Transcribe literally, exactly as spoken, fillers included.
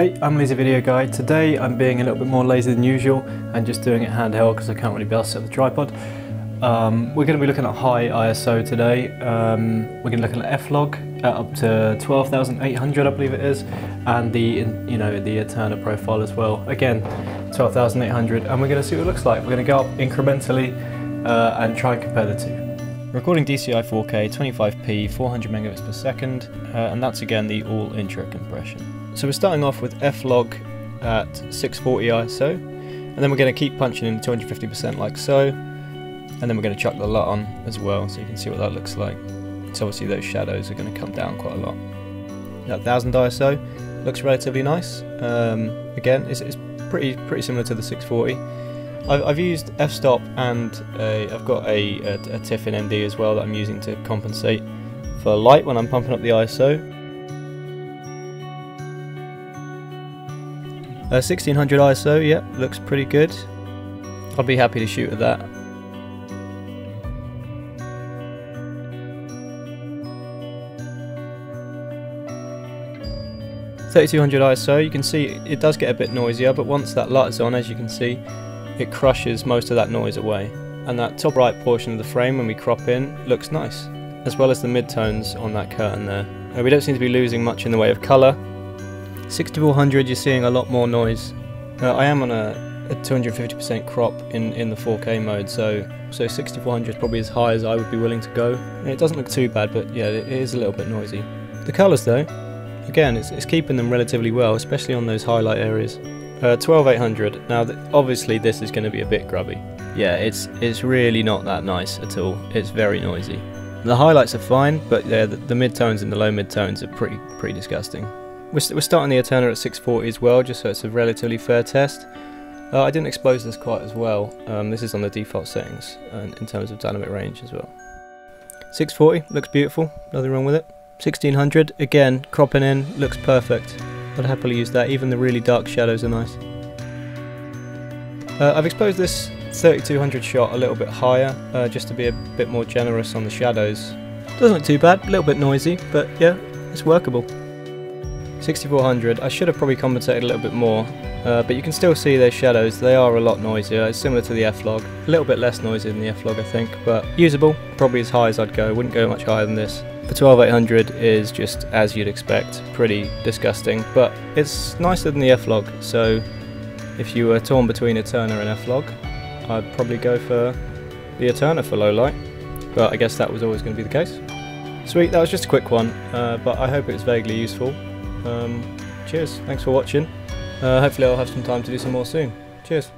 Hey, I'm Lazy Video Guy. Today I'm being a little bit more lazy than usual and just doing it handheld because I can't really be able to set the tripod. Um, we're going to be looking at high I S O today. Um, we're going to look at F-Log at up to twelve thousand eight hundred, I believe it is, and the you know the Eterna profile as well. Again, twelve thousand eight hundred, and we're going to see what it looks like. We're going to go up incrementally uh, and try and compare the two. Recording D C I four K, twenty-five p, four hundred megabits per second, uh, and that's again the all intro compression. So we're starting off with F-Log at six forty I S O, and then we're going to keep punching in two hundred fifty percent like so, and then we're going to chuck the L U T on as well, so you can see what that looks like. So obviously those shadows are going to come down quite a lot. That one thousand I S O looks relatively nice. Um, again, it's, it's pretty pretty similar to the six forty. I've used f-stop and a, I've got a, a, a Tiffin N D as well that I'm using to compensate for light when I'm pumping up the I S O. Uh, sixteen hundred I S O, yeah, looks pretty good. I'd be happy to shoot at that. thirty-two hundred I S O, you can see it does get a bit noisier, but once that L U T is on, as you can see, it crushes most of that noise away, and that top right portion of the frame when we crop in looks nice, as well as the midtones on that curtain there. Now, we don't seem to be losing much in the way of colour. sixty-four hundred, you're seeing a lot more noise. Now, I am on a, a two hundred fifty percent crop in, in the four K mode, so so sixty-four hundred is probably as high as I would be willing to go. And it doesn't look too bad, but yeah, it is a little bit noisy. The colours though, again, it's, it's keeping them relatively well, especially on those highlight areas. Uh, twelve eight hundred. Now, th obviously, this is going to be a bit grubby. Yeah, it's it's really not that nice at all. It's very noisy. The highlights are fine, but yeah, the, the midtones and the low midtones are pretty pretty disgusting. We're, st we're starting the Eterna at six forty as well, just so it's a relatively fair test. Uh, I didn't expose this quite as well. Um, this is on the default settings uh, in terms of dynamic range as well. six forty looks beautiful. Nothing wrong with it. sixteen hundred again, cropping in, looks perfect. I'd happily use that, even the really dark shadows are nice. Uh, I've exposed this thirty-two hundred shot a little bit higher, uh, just to be a bit more generous on the shadows. Doesn't look too bad, a little bit noisy, but yeah, it's workable. sixty-four hundred, I should have probably compensated a little bit more, uh, but you can still see those shadows, they are a lot noisier. It's similar to the F-Log, a little bit less noisy than the F-Log I think, but usable, probably as high as I'd go, wouldn't go much higher than this. The twelve eight hundred is just, as you'd expect, pretty disgusting, but it's nicer than the F-Log, so if you were torn between Eterna and F-Log, I'd probably go for the Eterna for low light, but I guess that was always going to be the case. Sweet, that was just a quick one, uh, but I hope it was vaguely useful. Um, cheers, thanks for watching. Uh, hopefully I'll have some time to do some more soon. Cheers.